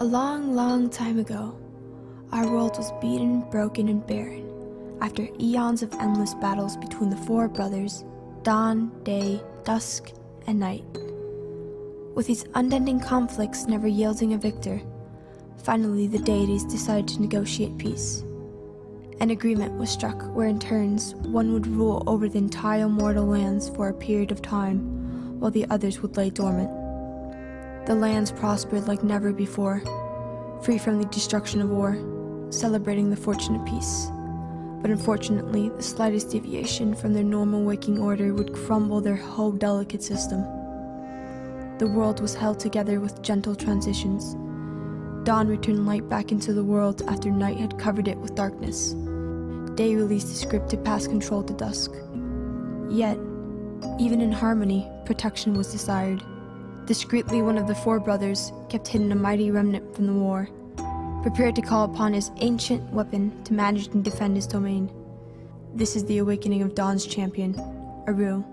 A long, long time ago, our world was beaten, broken, and barren after eons of endless battles between the four brothers, dawn, day, dusk, and night. With these unending conflicts never yielding a victor, finally the deities decided to negotiate peace. An agreement was struck where in turns one would rule over the entire mortal lands for a period of time while the others would lay dormant. The lands prospered like never before, free from the destruction of war, celebrating the fortune of peace. But unfortunately, the slightest deviation from their normal waking order would crumble their whole delicate system. The world was held together with gentle transitions. Dawn returned light back into the world after night had covered it with darkness. Day released its grip to pass control to dusk. Yet, even in harmony, protection was desired. Discreetly, one of the four brothers kept hidden a mighty remnant from the war, prepared to call upon his ancient weapon to manage and defend his domain. This is the awakening of Dawn's champion, Aaru.